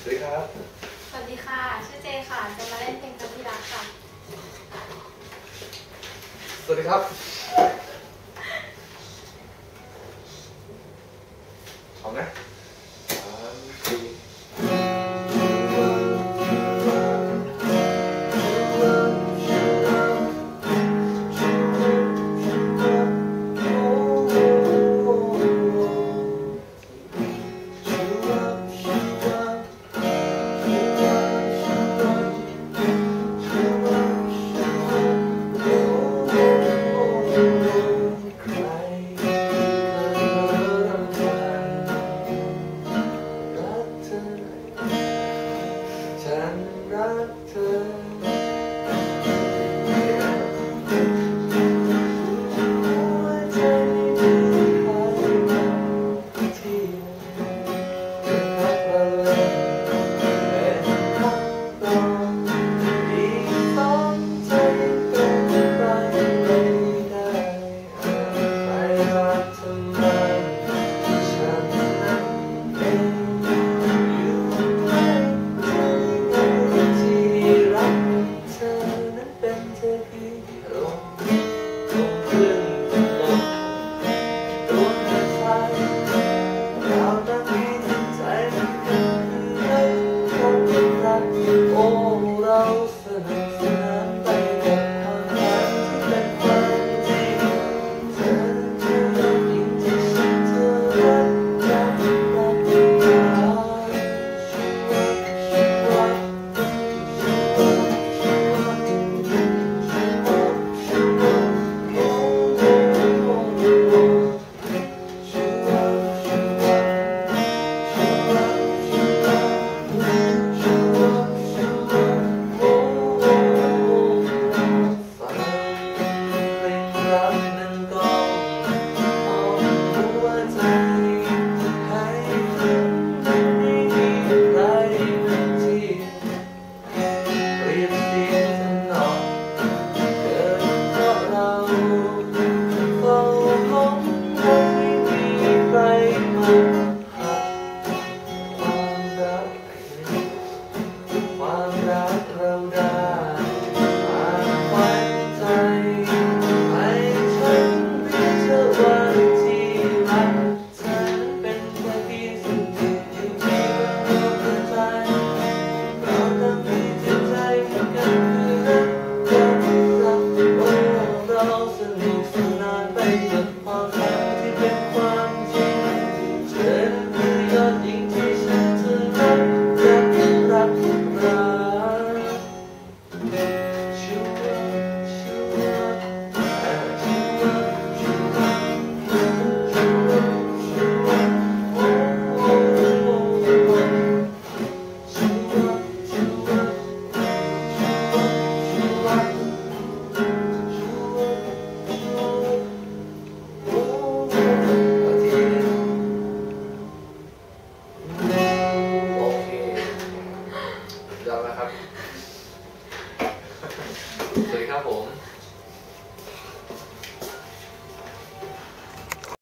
สวัสดีครับสวัสดีค่ะชื่อเจค่ะจะมาเล่นเพลงจำพี่รักค่ะสวัสดีครับพร้อมนะฉันรักเธอ